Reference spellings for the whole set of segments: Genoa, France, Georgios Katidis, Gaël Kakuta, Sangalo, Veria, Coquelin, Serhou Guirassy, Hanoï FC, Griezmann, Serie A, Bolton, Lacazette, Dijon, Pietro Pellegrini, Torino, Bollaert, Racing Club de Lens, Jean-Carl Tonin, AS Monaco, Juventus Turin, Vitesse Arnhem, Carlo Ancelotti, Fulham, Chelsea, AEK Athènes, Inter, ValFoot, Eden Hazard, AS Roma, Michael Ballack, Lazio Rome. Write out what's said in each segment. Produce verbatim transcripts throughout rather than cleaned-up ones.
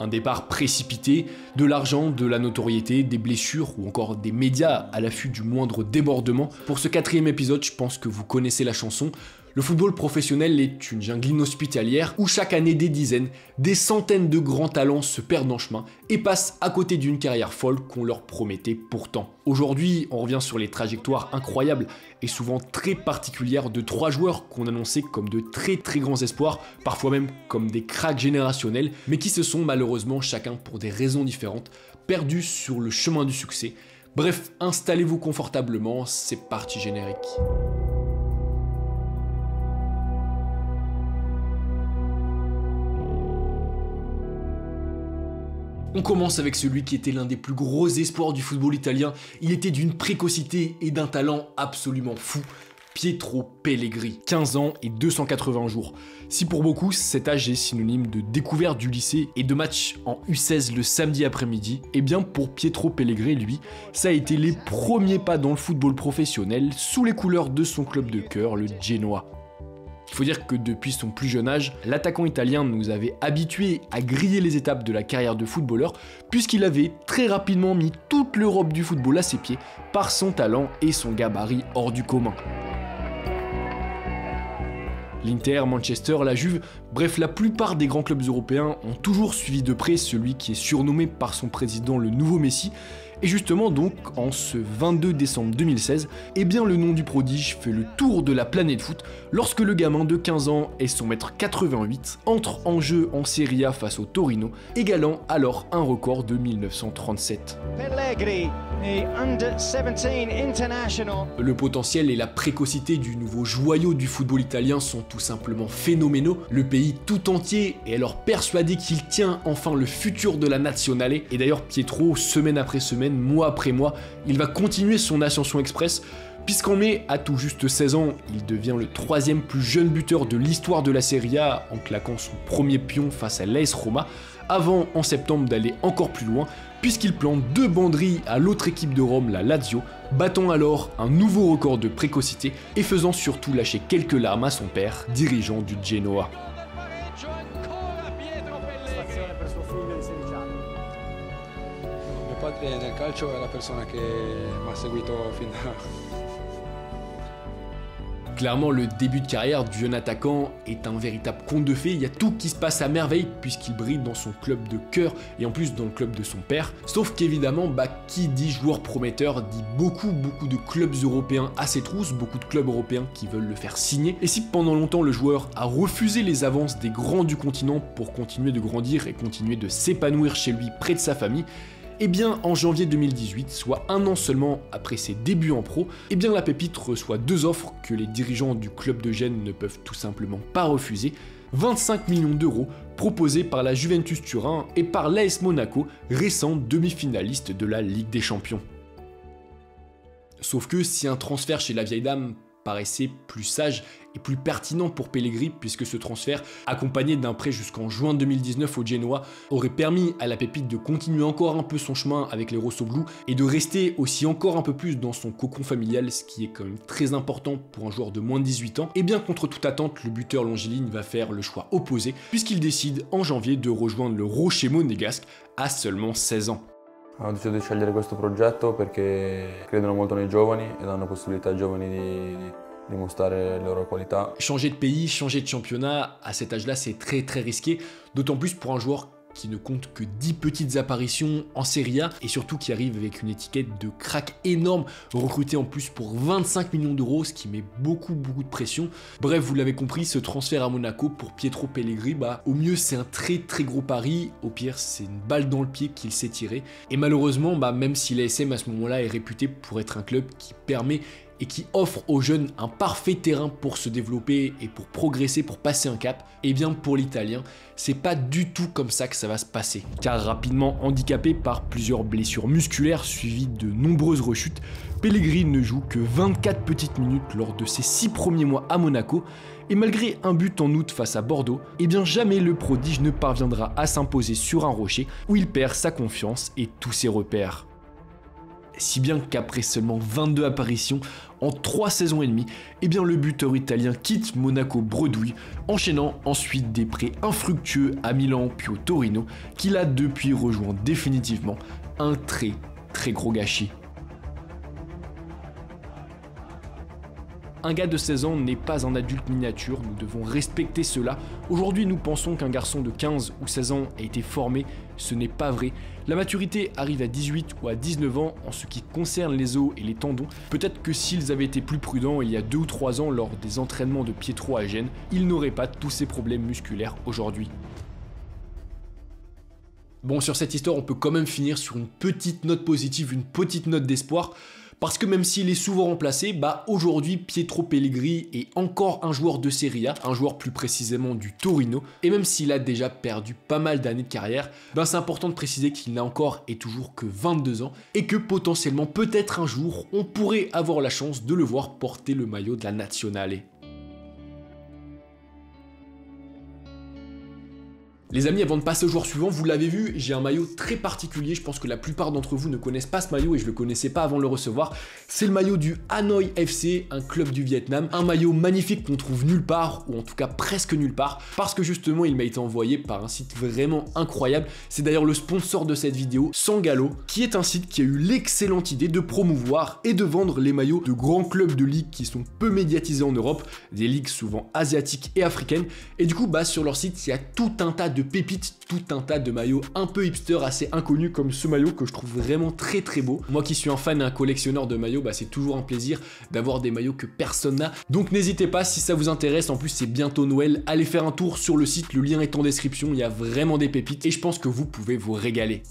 Un départ précipité, de l'argent, de la notoriété, des blessures ou encore des médias à l'affût du moindre débordement. Pour ce quatrième épisode, je pense que vous connaissez la chanson. Le football professionnel est une jungle inhospitalière où chaque année des dizaines, des centaines de grands talents se perdent en chemin et passent à côté d'une carrière folle qu'on leur promettait pourtant. Aujourd'hui, on revient sur les trajectoires incroyables et souvent très particulières de trois joueurs qu'on annonçait comme de très très grands espoirs, parfois même comme des cracks générationnels, mais qui se sont malheureusement, chacun pour des raisons différentes, perdus sur le chemin du succès. Bref, installez-vous confortablement, c'est parti générique. On commence avec celui qui était l'un des plus gros espoirs du football italien. Il était d'une précocité et d'un talent absolument fou. Pietro Pellegrini, quinze ans et deux cent quatre-vingts jours. Si pour beaucoup, cet âge est synonyme de découverte du lycée et de match en U seize le samedi après-midi, eh bien pour Pietro Pellegrini, lui, ça a été les premiers pas dans le football professionnel sous les couleurs de son club de cœur, le Genoa. Il faut dire que depuis son plus jeune âge, l'attaquant italien nous avait habitués à griller les étapes de la carrière de footballeur puisqu'il avait très rapidement mis toute l'Europe du football à ses pieds par son talent et son gabarit hors du commun. L'Inter, Manchester, la Juve, bref, la plupart des grands clubs européens ont toujours suivi de près celui qui est surnommé par son président le nouveau Messi. Et justement donc, en ce vingt-deux décembre deux mille seize, eh bien le nom du prodige fait le tour de la planète foot lorsque le gamin de quinze ans et son mètre quatre-vingt-huit entre en jeu en Serie A face au Torino, égalant alors un record de mille neuf cent trente-sept. Pellegrini, under dix-sept international. Le potentiel et la précocité du nouveau joyau du football italien sont tout simplement phénoménaux. Le pays tout entier est alors persuadé qu'il tient enfin le futur de la Nazionale. Et d'ailleurs Pietro, semaine après semaine, mois après mois, il va continuer son ascension express, puisqu'en mai, à tout juste seize ans, il devient le troisième plus jeune buteur de l'histoire de la Serie A en claquant son premier pion face à l'A S Roma, avant en septembre d'aller encore plus loin, puisqu'il plante deux banderies à l'autre équipe de Rome, la Lazio, battant alors un nouveau record de précocité et faisant surtout lâcher quelques larmes à son père, dirigeant du Genoa. Clairement, le début de carrière du jeune attaquant est un véritable conte de fées. Il y a tout qui se passe à merveille puisqu'il brille dans son club de cœur et en plus dans le club de son père. Sauf qu'évidemment, bah, qui dit joueur prometteur dit beaucoup, beaucoup de clubs européens à ses trousses, beaucoup de clubs européens qui veulent le faire signer. Et si pendant longtemps le joueur a refusé les avances des grands du continent pour continuer de grandir et continuer de s'épanouir chez lui près de sa famille, eh bien, en janvier deux mille dix-huit, soit un an seulement après ses débuts en pro, eh bien la pépite reçoit deux offres que les dirigeants du club de Gênes ne peuvent tout simplement pas refuser. vingt-cinq millions d'euros proposés par la Juventus Turin et par l'A S Monaco, récent demi-finaliste de la Ligue des Champions. Sauf que si un transfert chez la vieille dame paraissait plus sage et plus pertinent pour Pellegrini, puisque ce transfert, accompagné d'un prêt jusqu'en juin deux mille dix-neuf au Genoa, aurait permis à la pépite de continuer encore un peu son chemin avec les rossoblous et de rester aussi encore un peu plus dans son cocon familial, ce qui est quand même très important pour un joueur de moins de dix-huit ans, et bien contre toute attente, le buteur longiligne va faire le choix opposé, puisqu'il décide en janvier de rejoindre le Rocher monégasque à seulement seize ans. Ho deciso di scegliere questo progetto perché credono molto nei giovani e danno possibilità ai giovani di, di mostrare le loro qualità. Changer de pays, changer de championnat, à cet âge-là, c'est très très risqué, d'autant plus pour un joueur qui ne compte que dix petites apparitions en Serie A et surtout qui arrive avec une étiquette de crack énorme, recruté en plus pour vingt-cinq millions d'euros, ce qui met beaucoup beaucoup de pression. Bref, vous l'avez compris, ce transfert à Monaco pour Pietro Pellegrini, bah, au mieux c'est un très très gros pari, au pire c'est une balle dans le pied qu'il s'est tiré. Et malheureusement, bah, même si l'A S M à ce moment-là est réputé pour être un club qui permet et qui offre aux jeunes un parfait terrain pour se développer et pour progresser, pour passer un cap, et bien pour l'Italien, c'est pas du tout comme ça que ça va se passer. Car rapidement handicapé par plusieurs blessures musculaires suivies de nombreuses rechutes, Pellegrini ne joue que vingt-quatre petites minutes lors de ses six premiers mois à Monaco, et malgré un but en août face à Bordeaux, et bien jamais le prodige ne parviendra à s'imposer sur un rocher où il perd sa confiance et tous ses repères. si bien qu'après seulement vingt-deux apparitions en trois saisons et demie, eh bien le buteur italien quitte Monaco bredouille, enchaînant ensuite des prêts infructueux à Milan puis au Torino, qu'il a depuis rejoint définitivement, un très très gros gâchis. Un gars de seize ans n'est pas un adulte miniature, nous devons respecter cela. Aujourd'hui, nous pensons qu'un garçon de quinze ou seize ans a été formé, ce n'est pas vrai. La maturité arrive à dix-huit ou à dix-neuf ans en ce qui concerne les os et les tendons. Peut-être que s'ils avaient été plus prudents il y a deux ou trois ans lors des entraînements de Pietro à Gênes, ils n'auraient pas tous ces problèmes musculaires aujourd'hui. Bon, sur cette histoire, on peut quand même finir sur une petite note positive, une petite note d'espoir. Parce que même s'il est souvent remplacé, bah aujourd'hui Pietro Pellegrini est encore un joueur de Serie A, un joueur plus précisément du Torino, et même s'il a déjà perdu pas mal d'années de carrière, bah c'est important de préciser qu'il n'a encore et toujours que vingt-deux ans, et que potentiellement, peut-être un jour, on pourrait avoir la chance de le voir porter le maillot de la Nazionale. Les amis, avant de passer au joueur suivant, vous l'avez vu, j'ai un maillot très particulier, je pense que la plupart d'entre vous ne connaissent pas ce maillot et je ne le connaissais pas avant de le recevoir. C'est le maillot du Hanoï F C, un club du Vietnam, un maillot magnifique qu'on trouve nulle part, ou en tout cas presque nulle part, parce que justement il m'a été envoyé par un site vraiment incroyable. C'est d'ailleurs le sponsor de cette vidéo, Sangalo, qui est un site qui a eu l'excellente idée de promouvoir et de vendre les maillots de grands clubs de ligues qui sont peu médiatisés en Europe, des ligues souvent asiatiques et africaines, et du coup bah, sur leur site il y a tout un tas de pépites, tout un tas de maillots un peu hipster, assez inconnus, comme ce maillot que je trouve vraiment très très beau. Moi qui suis un fan et un collectionneur de maillots, bah c'est toujours un plaisir d'avoir des maillots que personne n'a, donc n'hésitez pas si ça vous intéresse. En plus c'est bientôt Noël, allez faire un tour sur le site, le lien est en description, il y a vraiment des pépites et je pense que vous pouvez vous régaler.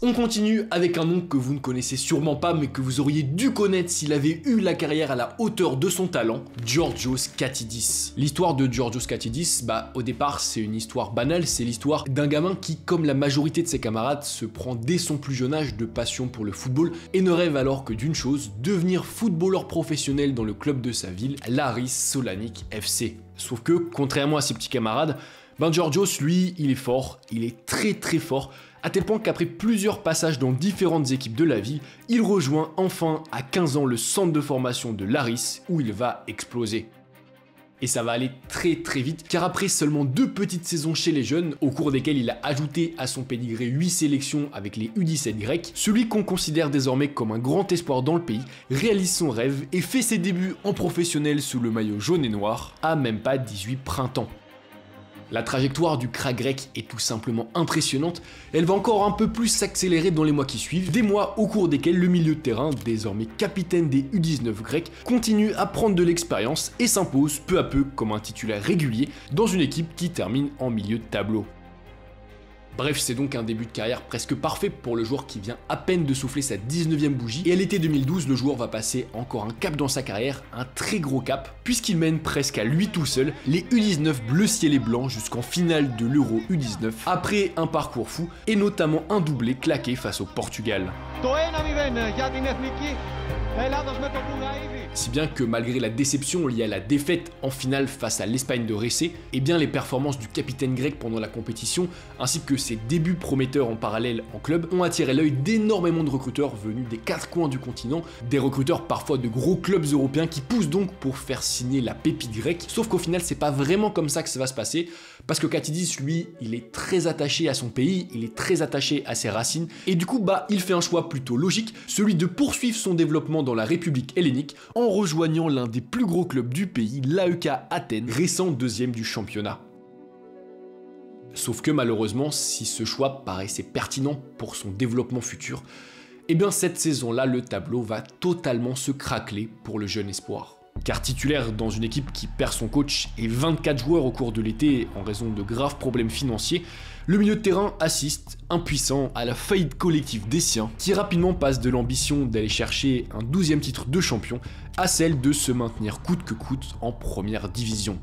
On continue avec un nom que vous ne connaissez sûrement pas mais que vous auriez dû connaître s'il avait eu la carrière à la hauteur de son talent, Georgios Katidis. L'histoire de Georgios Katidis, bah au départ c'est une histoire banale, c'est l'histoire d'un gamin qui, comme la majorité de ses camarades, se prend dès son plus jeune âge de passion pour le football et ne rêve alors que d'une chose, devenir footballeur professionnel dans le club de sa ville, l'Aris Salonique F C. Sauf que, contrairement à ses petits camarades, ben Georgios, lui, il est fort, il est très très fort, à tel point qu'après plusieurs passages dans différentes équipes de la ville, il rejoint enfin à quinze ans le centre de formation de l'Aris où il va exploser. Et ça va aller très très vite, car après seulement deux petites saisons chez les jeunes, au cours desquelles il a ajouté à son pédigré huit sélections avec les U dix-sept grecs, celui qu'on considère désormais comme un grand espoir dans le pays réalise son rêve et fait ses débuts en professionnel sous le maillot jaune et noir à même pas dix-huit printemps. La trajectoire du crack grec est tout simplement impressionnante, elle va encore un peu plus s'accélérer dans les mois qui suivent, des mois au cours desquels le milieu de terrain, désormais capitaine des U dix-neuf grecs, continue à prendre de l'expérience et s'impose peu à peu comme un titulaire régulier dans une équipe qui termine en milieu de tableau. Bref, c'est donc un début de carrière presque parfait pour le joueur qui vient à peine de souffler sa dix-neuvième bougie, et à l'été deux mille douze, le joueur va passer encore un cap dans sa carrière, un très gros cap, puisqu'il mène presque à lui tout seul les U dix-neuf bleu ciel et blanc jusqu'en finale de l'Euro U dix-neuf, après un parcours fou, et notamment un doublé claqué face au Portugal. Si bien que malgré la déception liée à la défaite en finale face à l'Espagne de Récé, eh bien les performances du capitaine grec pendant la compétition, ainsi que ses débuts prometteurs en parallèle en club, ont attiré l'œil d'énormément de recruteurs venus des quatre coins du continent, des recruteurs parfois de gros clubs européens qui poussent donc pour faire signer la pépite grecque, sauf qu'au final c'est pas vraiment comme ça que ça va se passer, parce que Katidis, lui, il est très attaché à son pays, il est très attaché à ses racines, et du coup bah il fait un choix plutôt logique, celui de poursuivre son développement dans la République hellénique, en rejoignant l'un des plus gros clubs du pays, l'A E K Athènes, récent deuxième du championnat. Sauf que malheureusement, si ce choix paraissait pertinent pour son développement futur, eh bien cette saison-là, le tableau va totalement se craqueler pour le jeune espoir. Car titulaire dans une équipe qui perd son coach et vingt-quatre joueurs au cours de l'été en raison de graves problèmes financiers, le milieu de terrain assiste, impuissant, à la faillite collective des siens, qui rapidement passe de l'ambition d'aller chercher un douzième titre de champion à celle de se maintenir coûte que coûte en première division.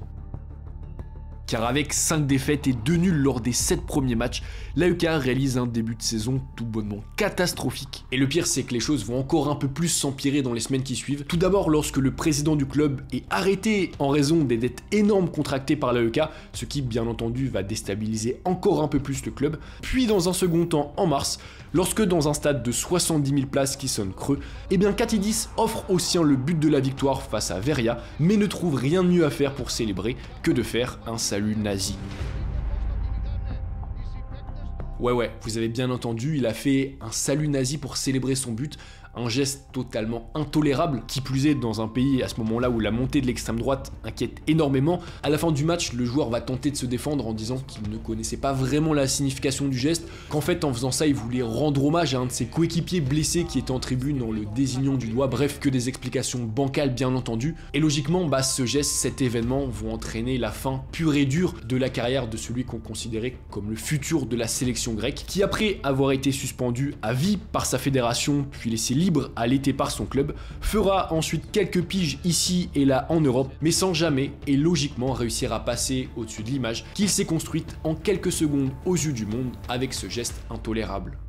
Car avec cinq défaites et deux nuls lors des sept premiers matchs, l'A E K réalise un début de saison tout bonnement catastrophique. Et le pire, c'est que les choses vont encore un peu plus s'empirer dans les semaines qui suivent. Tout d'abord lorsque le président du club est arrêté en raison des dettes énormes contractées par l'A E K, ce qui bien entendu va déstabiliser encore un peu plus le club. Puis dans un second temps, en mars, lorsque dans un stade de soixante-dix mille places qui sonne creux, eh bien Katidis offre aux siens le but de la victoire face à Veria, mais ne trouve rien de mieux à faire pour célébrer que de faire un salut nazi. Ouais ouais, vous avez bien entendu, il a fait un salut nazi pour célébrer son but, un geste totalement intolérable, qui plus est dans un pays à ce moment-là où la montée de l'extrême droite inquiète énormément. À la fin du match, le joueur va tenter de se défendre en disant qu'il ne connaissait pas vraiment la signification du geste, qu'en fait en faisant ça il voulait rendre hommage à un de ses coéquipiers blessés qui était en tribune en le désignant du doigt, bref que des explications bancales bien entendu. Et logiquement, bah, ce geste, cet événement vont entraîner la fin pure et dure de la carrière de celui qu'on considérait comme le futur de la sélection grecque, qui après avoir été suspendu à vie par sa fédération, puis laissé libre à l'été par son club, fera ensuite quelques piges ici et là en Europe, mais sans jamais et logiquement réussir à passer au-dessus de l'image qu'il s'est construite en quelques secondes aux yeux du monde avec ce geste intolérable.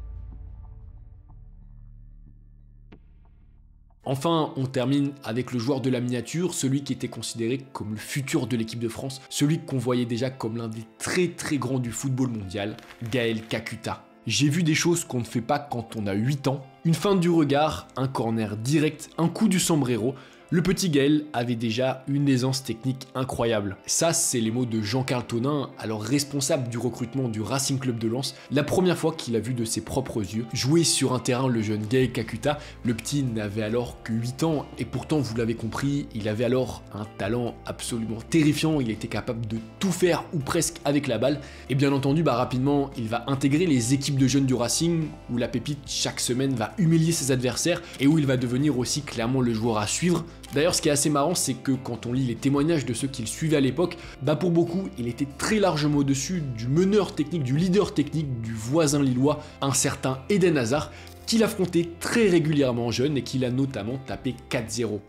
Enfin, on termine avec le joueur de la miniature, celui qui était considéré comme le futur de l'équipe de France, celui qu'on voyait déjà comme l'un des très très grands du football mondial, Gaël Kakuta. J'ai vu des choses qu'on ne fait pas quand on a huit ans, une feinte du regard, un corner direct, un coup du sombrero, le petit Gaël avait déjà une aisance technique incroyable. Ça, c'est les mots de Jean-Carl Tonin, alors responsable du recrutement du Racing Club de Lens, la première fois qu'il a vu de ses propres yeux jouer sur un terrain le jeune Gaël Kakuta. Le petit n'avait alors que huit ans et pourtant, vous l'avez compris, il avait alors un talent absolument terrifiant, il était capable de tout faire ou presque avec la balle. Et bien entendu, bah, rapidement, il va intégrer les équipes de jeunes du Racing où la pépite chaque semaine va humilier ses adversaires et où il va devenir aussi clairement le joueur à suivre. D'ailleurs, ce qui est assez marrant, c'est que quand on lit les témoignages de ceux qui le suivaient à l'époque, bah pour beaucoup, il était très largement au-dessus du meneur technique, du leader technique, du voisin lillois, un certain Eden Hazard, qu'il affrontait très régulièrement jeune et qu'il a notamment tapé quatre zéro.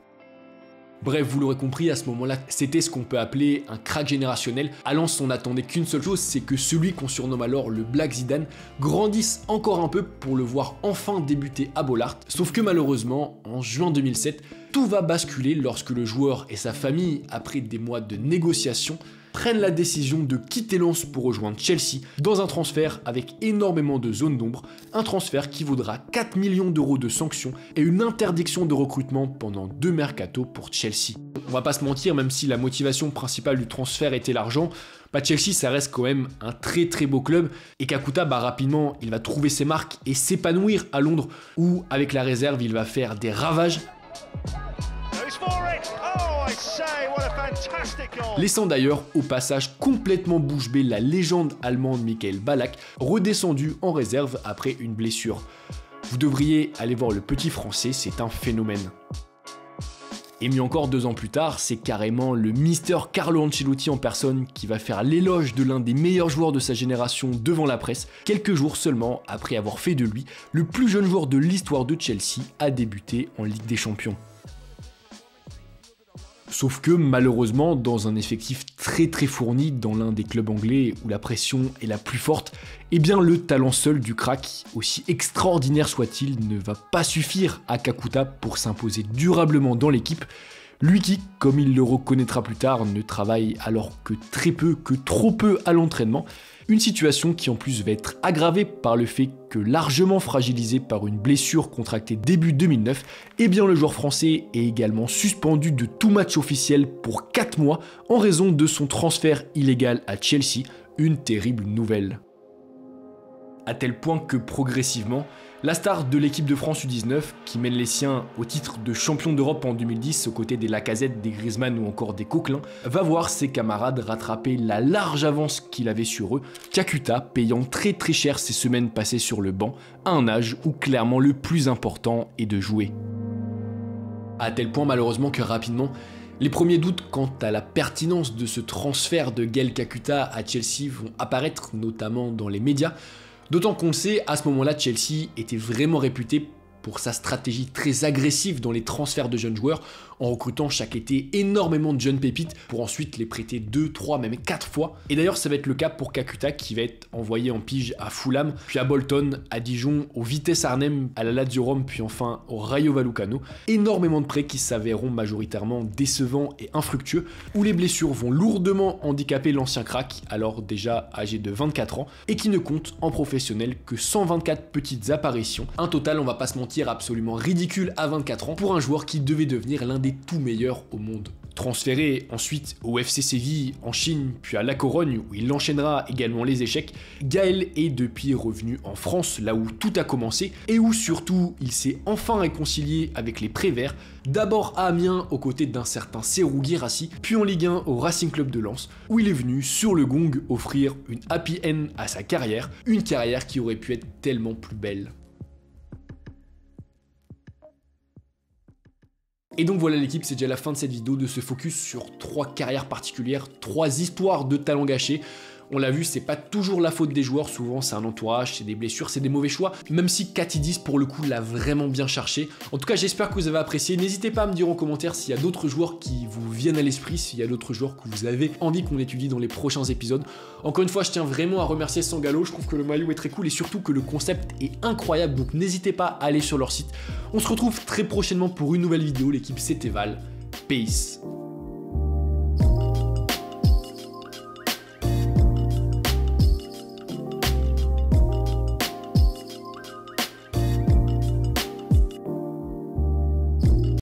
Bref, vous l'aurez compris, à ce moment-là, c'était ce qu'on peut appeler un crack générationnel. À Lens, on n'attendait qu'une seule chose, c'est que celui qu'on surnomme alors le Black Zidane grandisse encore un peu pour le voir enfin débuter à Bollaert. Sauf que malheureusement, en juin deux mille sept, tout va basculer lorsque le joueur et sa famille, après des mois de négociations, prennent la décision de quitter Lens pour rejoindre Chelsea dans un transfert avec énormément de zones d'ombre, un transfert qui vaudra quatre millions d'euros de sanctions et une interdiction de recrutement pendant deux mercatos pour Chelsea. On va pas se mentir, même si la motivation principale du transfert était l'argent, bah Chelsea ça reste quand même un très très beau club et Kakuta, bah rapidement il va trouver ses marques et s'épanouir à Londres où avec la réserve il va faire des ravages. Laissant d'ailleurs au passage complètement bouche bée la légende allemande Michael Ballack, redescendu en réserve après une blessure. Vous devriez aller voir le petit français, c'est un phénomène. Et mis encore deux ans plus tard, c'est carrément le Mister Carlo Ancelotti en personne qui va faire l'éloge de l'un des meilleurs joueurs de sa génération devant la presse, quelques jours seulement après avoir fait de lui le plus jeune joueur de l'histoire de Chelsea à débuter en Ligue des Champions. Sauf que malheureusement, dans un effectif très très fourni dans l'un des clubs anglais où la pression est la plus forte, eh bien le talent seul du crack, aussi extraordinaire soit-il, ne va pas suffire à Kakuta pour s'imposer durablement dans l'équipe. Lui qui, comme il le reconnaîtra plus tard, ne travaille alors que très peu, que trop peu à l'entraînement, une situation qui en plus va être aggravée par le fait que largement fragilisé par une blessure contractée début deux mille neuf, eh bien le joueur français est également suspendu de tout match officiel pour quatre mois en raison de son transfert illégal à Chelsea, une terrible nouvelle. À tel point que progressivement, la star de l'équipe de France U dix-neuf, qui mène les siens au titre de champion d'Europe en deux mille dix aux côtés des Lacazette, des Griezmann ou encore des Coquelin, va voir ses camarades rattraper la large avance qu'il avait sur eux, Kakuta payant très très cher ses semaines passées sur le banc, à un âge où clairement le plus important est de jouer. À tel point malheureusement que rapidement, les premiers doutes quant à la pertinence de ce transfert de Gaël Kakuta à Chelsea vont apparaître notamment dans les médias, d'autant qu'on le sait, à ce moment-là, Chelsea était vraiment réputé pour sa stratégie très agressive dans les transferts de jeunes joueurs, en recrutant chaque été énormément de jeunes pépites pour ensuite les prêter deux, trois, même quatre fois. Et d'ailleurs, ça va être le cas pour Kakuta qui va être envoyé en pige à Fulham, puis à Bolton, à Dijon, au Vitesse Arnhem, à la Lazio Rome, puis enfin au Rayo Vallecano. Énormément de prêts qui s'avéreront majoritairement décevants et infructueux, où les blessures vont lourdement handicaper l'ancien crack, alors déjà âgé de vingt-quatre ans, et qui ne compte en professionnel que cent vingt-quatre petites apparitions. Un total, on va pas se mentir, absolument ridicule à vingt-quatre ans pour un joueur qui devait devenir l'un des tout meilleurs au monde. Transféré ensuite au F C Séville en Chine, puis à La Corogne où il enchaînera également les échecs, Gaël est depuis revenu en France, là où tout a commencé et où surtout il s'est enfin réconcilié avec les Préverts, d'abord à Amiens aux côtés d'un certain Serhou Guirassy, puis en Ligue un au Racing Club de Lens où il est venu sur le gong offrir une happy end à sa carrière, une carrière qui aurait pu être tellement plus belle. Et donc voilà l'équipe, c'est déjà la fin de cette vidéo, de ce focus sur trois carrières particulières, trois histoires de talents gâchés. On l'a vu, c'est pas toujours la faute des joueurs, souvent c'est un entourage, c'est des blessures, c'est des mauvais choix, même si Katidis pour le coup l'a vraiment bien cherché. En tout cas, j'espère que vous avez apprécié, n'hésitez pas à me dire en commentaire s'il y a d'autres joueurs qui vous viennent à l'esprit, s'il y a d'autres joueurs que vous avez envie qu'on étudie dans les prochains épisodes. Encore une fois, je tiens vraiment à remercier Sangalo, je trouve que le maillot est très cool et surtout que le concept est incroyable, donc n'hésitez pas à aller sur leur site. On se retrouve très prochainement pour une nouvelle vidéo, l'équipe c'était Val, peace.